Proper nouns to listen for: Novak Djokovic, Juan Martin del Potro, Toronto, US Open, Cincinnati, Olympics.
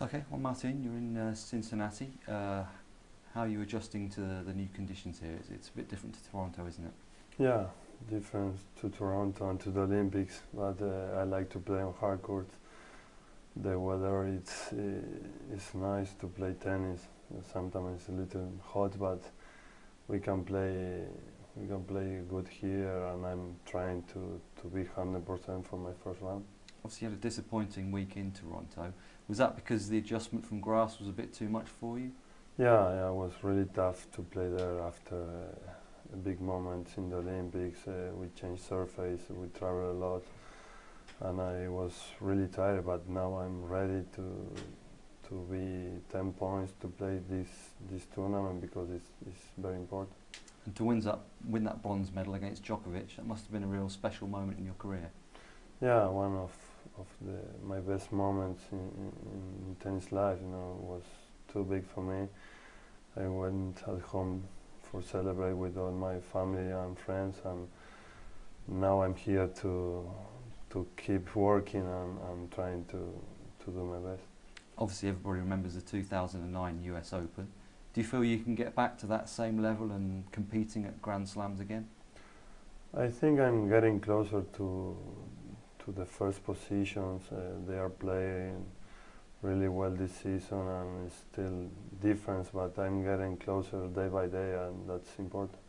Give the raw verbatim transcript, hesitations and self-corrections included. Okay, well, Martin, you're in uh, Cincinnati. Uh, how are you adjusting to the, the new conditions here? It's, it's a bit different to Toronto, isn't it? Yeah, different to Toronto and to the Olympics, but uh, I like to play on hard court. The weather, it's, it's nice to play tennis. Sometimes it's a little hot, but we can play we can play good here, and I'm trying to, to be one hundred percent for my first round. Obviously you had a disappointing week in Toronto. Was that because the adjustment from grass was a bit too much for you? Yeah, yeah, it was really tough to play there after uh, big moments in the Olympics. Uh, we changed surface, we traveled a lot, and I was really tired, but now I'm ready to to be ten points to play this this tournament, because it's, it's very important. And to win that, win that bronze medal against Djokovic, that must have been a real special moment in your career. Yeah, one of, of the, my best moments in, in, in tennis life, you know, was too big for me. I went at home for celebrate with all my family and friends, and now I'm here to to keep working and, and trying to, to do my best. Obviously everybody remembers the two thousand nine U S Open. Do you feel you can get back to that same level and competing at Grand Slams again? I think I'm getting closer to to the first positions. Uh, they are playing really well this season, and it's still difference, but I'm getting closer day by day, and that's important.